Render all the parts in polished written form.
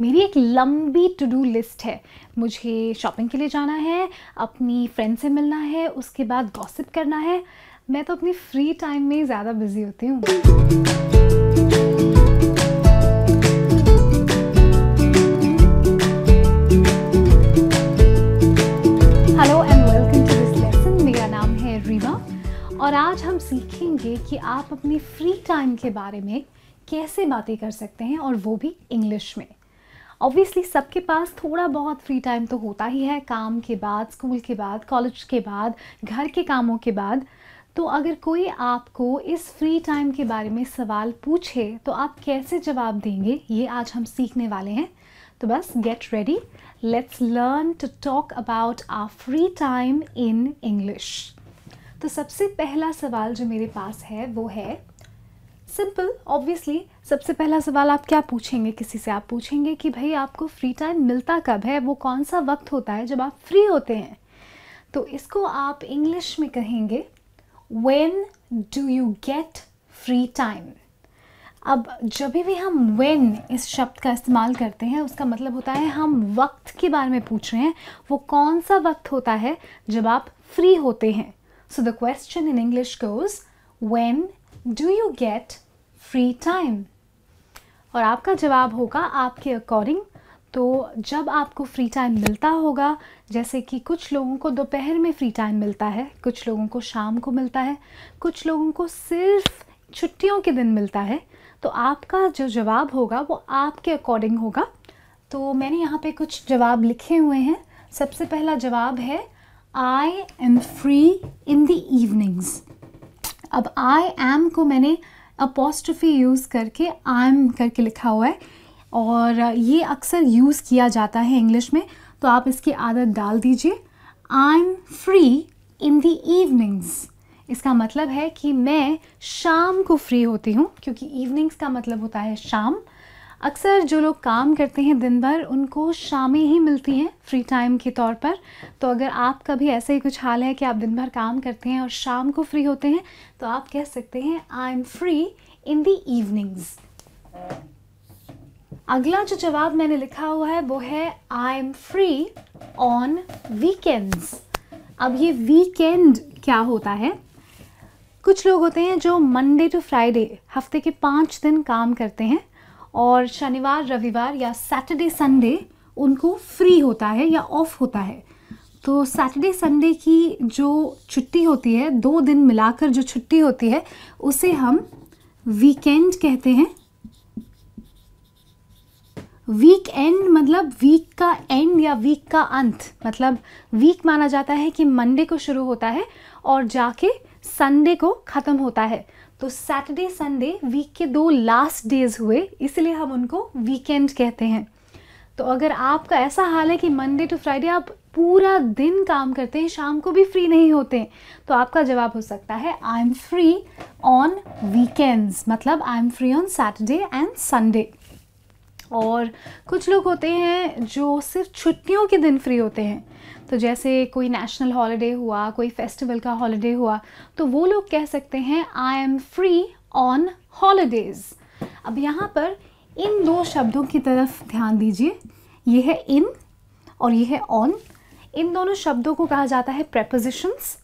मेरी एक लंबी टू डू लिस्ट है। मुझे शॉपिंग के लिए जाना है, अपनी फ्रेंड से मिलना है, उसके बाद गॉसिप करना है। मैं तो अपनी फ्री टाइम में ज़्यादा बिजी होती हूँ। और आज हम सीखेंगे कि आप अपनी फ्री टाइम के बारे में कैसे बातें कर सकते हैं, और वो भी इंग्लिश में। ऑब्वियसली सबके पास थोड़ा बहुत फ्री टाइम तो होता ही है, काम के बाद, स्कूल के बाद, कॉलेज के बाद, घर के कामों के बाद। तो अगर कोई आपको इस फ्री टाइम के बारे में सवाल पूछे तो आप कैसे जवाब देंगे, ये आज हम सीखने वाले हैं। तो बस get ready, let's learn to talk about our free time in English. तो सबसे पहला सवाल जो मेरे पास है वो है सिंपल। ऑब्वियसली सबसे पहला सवाल आप क्या पूछेंगे, किसी से आप पूछेंगे कि भाई आपको फ्री टाइम मिलता कब है, वो कौन सा वक्त होता है जब आप फ्री होते हैं। तो इसको आप इंग्लिश में कहेंगे when do you get free time. अब जब भी हम व्हेन इस शब्द का इस्तेमाल करते हैं, उसका मतलब होता है हम वक्त के बारे में पूछ रहे हैं, वो कौन सा वक्त होता है जब आप फ्री होते हैं। So the question in English goes, when do you get free time? और आपका जवाब होगा आपके अकॉर्डिंग। तो जब आपको फ्री टाइम मिलता होगा, जैसे कि कुछ लोगों को दोपहर में फ्री टाइम मिलता है, कुछ लोगों को शाम को मिलता है, कुछ लोगों को सिर्फ छुट्टियों के दिन मिलता है। तो आपका जो जवाब होगा वो आपके अकॉर्डिंग होगा। तो मैंने यहाँ पे कुछ जवाब लिखे हुए हैं। सबसे पहला जवाब है I am free in the evenings। अब I am को मैंने apostrophe यूज़ करके I am करके लिखा हुआ है, और ये अक्सर यूज़ किया जाता है इंग्लिश में, तो आप इसकी आदत डाल दीजिए। I am free in the evenings, इसका मतलब है कि मैं शाम को फ्री होती हूँ, क्योंकि evenings का मतलब होता है शाम। अक्सर जो लोग काम करते हैं दिन भर, उनको शामें ही मिलती हैं फ्री टाइम के तौर पर। तो अगर आपका भी ऐसा ही कुछ हाल है कि आप दिन भर काम करते हैं और शाम को फ्री होते हैं, तो आप कह सकते हैं I am free in the evenings. अगला जो जवाब मैंने लिखा हुआ है वो है I am free on weekends. अब ये वीकेंड क्या होता है? कुछ लोग होते हैं जो मंडे टू फ्राइडे हफ्ते के 5 दिन काम करते हैं, और शनिवार रविवार या सैटरडे संडे उनको फ्री होता है या ऑफ होता है। तो सैटरडे संडे की जो छुट्टी होती है, 2 दिन मिलाकर जो छुट्टी होती है, उसे हम वीकेंड कहते हैं। वीकेंड मतलब वीक का एंड या वीक का अंत। मतलब वीक माना जाता है कि मंडे को शुरू होता है और जाके संडे को ख़त्म होता है। तो सैटरडे संडे वीक के 2 लास्ट डेज हुए, इसलिए हम उनको वीकेंड कहते हैं। तो अगर आपका ऐसा हाल है कि मंडे टू फ्राइडे आप पूरा दिन काम करते हैं, शाम को भी फ्री नहीं होते, तो आपका जवाब हो सकता है I am free on weekends, मतलब I am free on Saturday and Sunday. और कुछ लोग होते हैं जो सिर्फ छुट्टियों के दिन फ्री होते हैं, तो जैसे कोई नेशनल हॉलिडे हुआ, कोई फेस्टिवल का हॉलिडे हुआ, तो वो लोग कह सकते हैं I am free on holidays. अब यहाँ पर इन 2 शब्दों की तरफ ध्यान दीजिए, ये है इन और ये है ऑन। इन दोनों शब्दों को कहा जाता है प्रेपोजिशंस।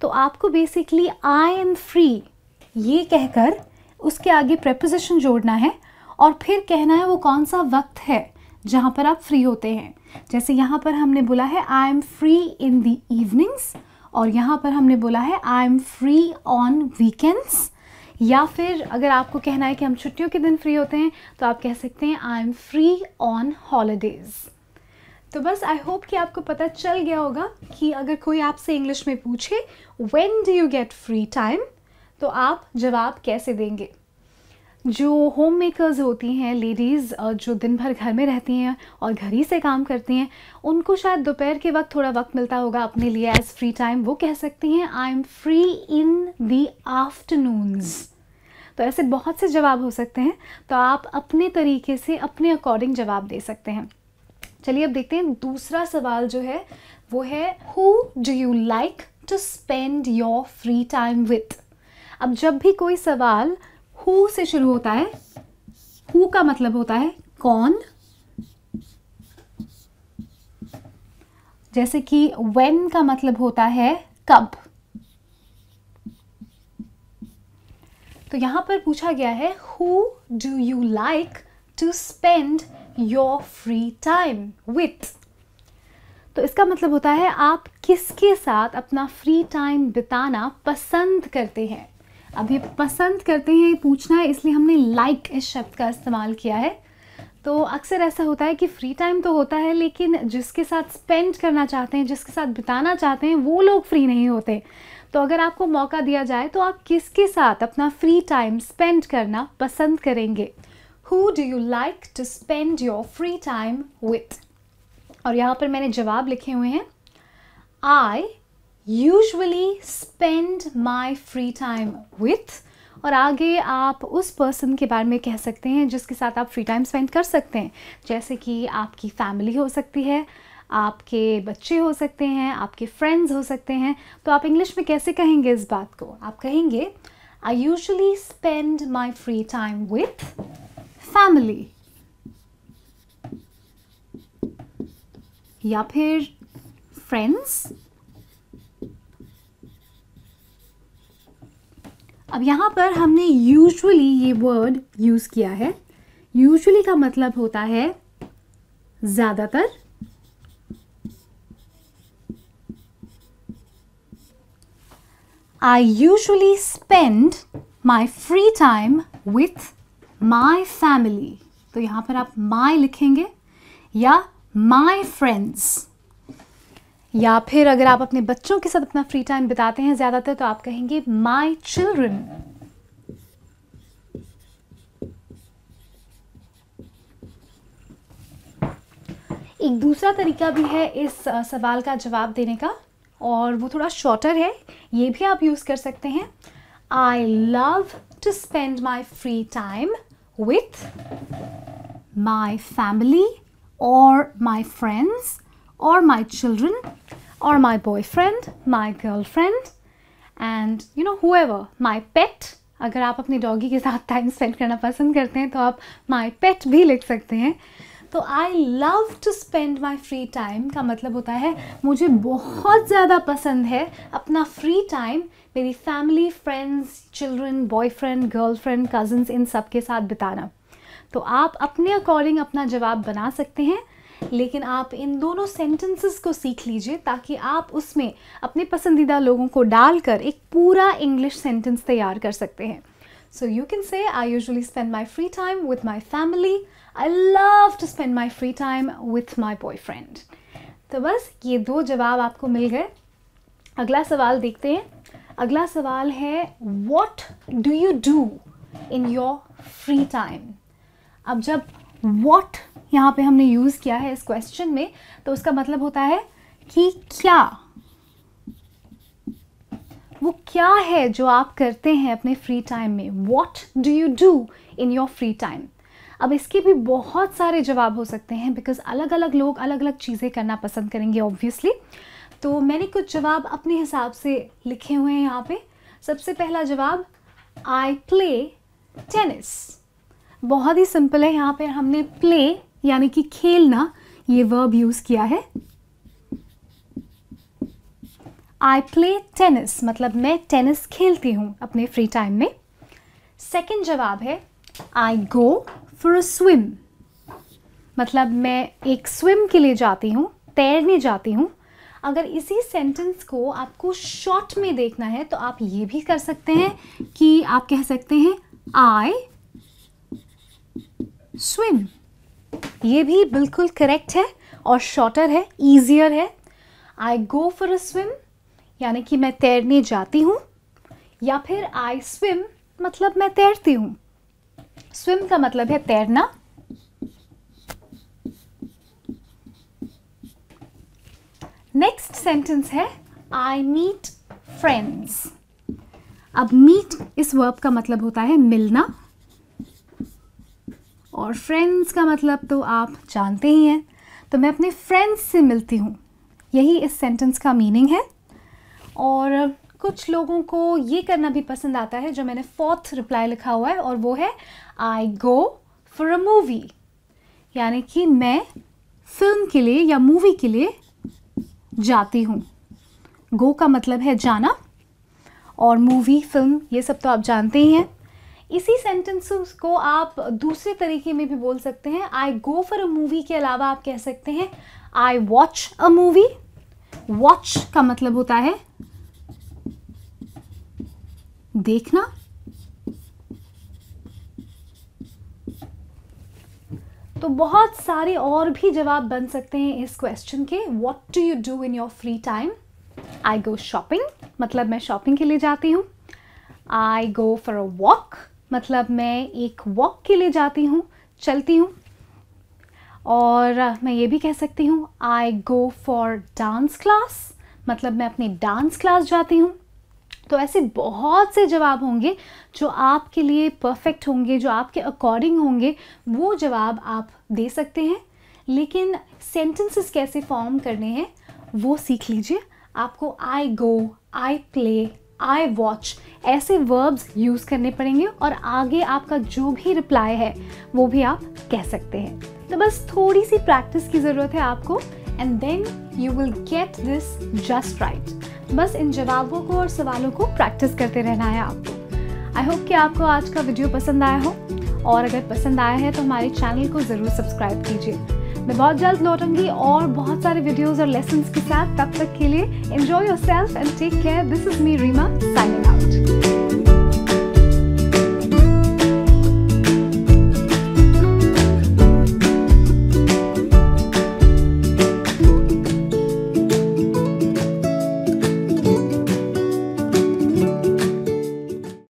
तो आपको बेसिकली आई एम फ्री ये कहकर उसके आगे प्रेपोजिशन जोड़ना है, और फिर कहना है वो कौन सा वक्त है जहाँ पर आप फ्री होते हैं। जैसे यहाँ पर हमने बोला है I am free in the evenings, और यहाँ पर हमने बोला है I am free on weekends. या फिर अगर आपको कहना है कि हम छुट्टियों के दिन फ्री होते हैं, तो आप कह सकते हैं I am free on holidays. तो बस आई होप कि आपको पता चल गया होगा कि अगर कोई आपसे इंग्लिश में पूछे when do you get free time, तो आप जवाब कैसे देंगे। जो होम मेकर्स होती हैं लेडीज़, जो दिन भर घर में रहती हैं और घर ही से काम करती हैं, उनको शायद दोपहर के वक्त थोड़ा वक्त मिलता होगा अपने लिए एज फ्री टाइम। वो कह सकती हैं I am free in the afternoons. तो ऐसे बहुत से जवाब हो सकते हैं, तो आप अपने तरीके से अपने अकॉर्डिंग जवाब दे सकते हैं। चलिए अब देखते हैं दूसरा सवाल जो है वो है who do you like to spend your free time with. अब जब भी कोई सवाल हु से शुरू होता है, हु का मतलब होता है कौन, जैसे कि when का मतलब होता है कब। तो यहाँ पर पूछा गया है who do you like to spend your free time with। तो इसका मतलब होता है आप किसके साथ अपना फ्री टाइम बिताना पसंद करते हैं। अभी पसंद करते हैं पूछना है, इसलिए हमने लाइक इस शब्द का इस्तेमाल किया है। तो अक्सर ऐसा होता है कि फ्री टाइम तो होता है, लेकिन जिसके साथ स्पेंड करना चाहते हैं, जिसके साथ बिताना चाहते हैं, वो लोग फ्री नहीं होते। तो अगर आपको मौका दिया जाए तो आप किसके साथ अपना फ्री टाइम स्पेंड करना पसंद करेंगे। Who do you like to spend your free time with? और यहाँ पर मैंने जवाब लिखे हुए हैं। I usually spend my free time with, और आगे आप उस पर्सन के बारे में कह सकते हैं जिसके साथ आप फ्री टाइम स्पेंड कर सकते हैं, जैसे कि आपकी फैमिली हो सकती है, आपके बच्चे हो सकते हैं, आपके फ्रेंड्स हो सकते हैं। तो आप इंग्लिश में कैसे कहेंगे इस बात को? आप कहेंगे I usually spend my free time with family, या फिर फ्रेंड्स। अब यहाँ पर हमने यूजुअली ये वर्ड यूज़ किया है। यूजुअली का मतलब होता है ज़्यादातर, I usually spend my free time with my family। तो यहाँ पर आप my लिखेंगे, या my friends, या फिर अगर आप अपने बच्चों के साथ अपना फ्री टाइम बिताते हैं ज़्यादातर, तो आप कहेंगे my children। एक दूसरा तरीका भी है इस सवाल का जवाब देने का, और वो थोड़ा शॉर्टर है, ये भी आप यूज़ कर सकते हैं। I love to spend my free time with my family or my friends or my children or my boyfriend, my girlfriend and you know whoever, my pet। अगर आप अपने डॉगी के साथ टाइम स्पेंड करना पसंद करते हैं तो आप my pet भी लिख सकते हैं। तो I love to spend my free time का मतलब होता है मुझे बहुत ज़्यादा पसंद है अपना फ्री टाइम मेरी family, friends, children, boyfriend, girlfriend, cousins, इन सब के साथ बिताना। तो आप अपने अकॉर्डिंग अपना जवाब बना सकते हैं, लेकिन आप इन दोनों सेंटेंसेस को सीख लीजिए ताकि आप उसमें अपने पसंदीदा लोगों को डालकर एक पूरा इंग्लिश सेंटेंस तैयार कर सकते हैं। So you can say I usually spend my free time with my family. I love to spend my free time with my boyfriend. तो बस ये दो जवाब आपको मिल गए। अगला सवाल देखते हैं। अगला सवाल है What do you do in your free time? अब जब what यहाँ पे हमने यूज़ किया है इस क्वेश्चन में, तो उसका मतलब होता है कि क्या, वो क्या है जो आप करते हैं अपने फ्री टाइम में। What do you do in your free time? अब इसके भी बहुत सारे जवाब हो सकते हैं, बिकॉज़ अलग अलग लोग अलग अलग चीज़ें करना पसंद करेंगे ऑब्वियसली। तो मैंने कुछ जवाब अपने हिसाब से लिखे हुए हैं यहाँ पे। सबसे पहला जवाब I play tennis। बहुत ही सिंपल है, यहाँ पे हमने play यानी कि खेलना ये वर्ब यूज़ किया है। I play tennis मतलब मैं टेनिस खेलती हूँ अपने फ्री टाइम में। सेकंड जवाब है I go for a swim, मतलब मैं एक स्विम के लिए जाती हूँ, तैरने जाती हूँ। अगर इसी सेंटेंस को आपको शॉर्ट में देखना है तो आप ये भी कर सकते हैं कि आप कह सकते हैं I swim। ये भी बिल्कुल करेक्ट है और शॉर्टर है, ईजियर है। I go for a swim यानी कि मैं तैरने जाती हूँ, या फिर I swim मतलब मैं तैरती हूँ। swim का मतलब है तैरना। नेक्स्ट सेंटेंस है I meet friends। अब meet इस वर्ब का मतलब होता है मिलना, और friends का मतलब तो आप जानते ही हैं। तो मैं अपने friends से मिलती हूँ, यही इस सेंटेंस का मीनिंग है। और कुछ लोगों को ये करना भी पसंद आता है जो मैंने फोर्थ रिप्लाई लिखा हुआ है, और वो है I go for a movie यानी कि मैं फिल्म के लिए या मूवी के लिए जाती हूँ। गो का मतलब है जाना, और मूवी, फिल्म, ये सब तो आप जानते ही हैं। इसी सेंटेंसेस को आप दूसरे तरीके में भी बोल सकते हैं। आई गो फॉर अ मूवी के अलावा आप कह सकते हैं I watch a movie. Watch का मतलब होता है देखना। तो बहुत सारे और भी जवाब बन सकते हैं इस क्वेश्चन के। What do you do in your free time? I go shopping, मतलब मैं शॉपिंग के लिए जाती हूँ। I go for a walk, मतलब मैं एक वॉक के लिए जाती हूँ, चलती हूँ। और मैं ये भी कह सकती हूँ I go for dance class, मतलब मैं अपनी डांस क्लास जाती हूँ। तो ऐसे बहुत से जवाब होंगे जो आपके लिए परफेक्ट होंगे, जो आपके अकॉर्डिंग होंगे, वो जवाब आप दे सकते हैं। लेकिन सेंटेंसेस कैसे फॉर्म करने हैं वो सीख लीजिए। आपको I go, I play, I watch ऐसे वर्ब्स यूज़ करने पड़ेंगे, और आगे आपका जो भी रिप्लाई है वो भी आप कह सकते हैं। तो बस थोड़ी सी प्रैक्टिस की ज़रूरत है आपको, and then you will get this just right. बस इन जवाबों को और सवालों को प्रैक्टिस करते रहना है आपको। आई होप कि आपको आज का वीडियो पसंद आया हो, और अगर पसंद आया है तो हमारे चैनल को ज़रूर सब्सक्राइब कीजिए। मैं बहुत जल्द लौटूंगी और बहुत सारे वीडियोस और लेसन्स के साथ। तब तक के लिए enjoy yourself and take care. This is me Reema, signing out.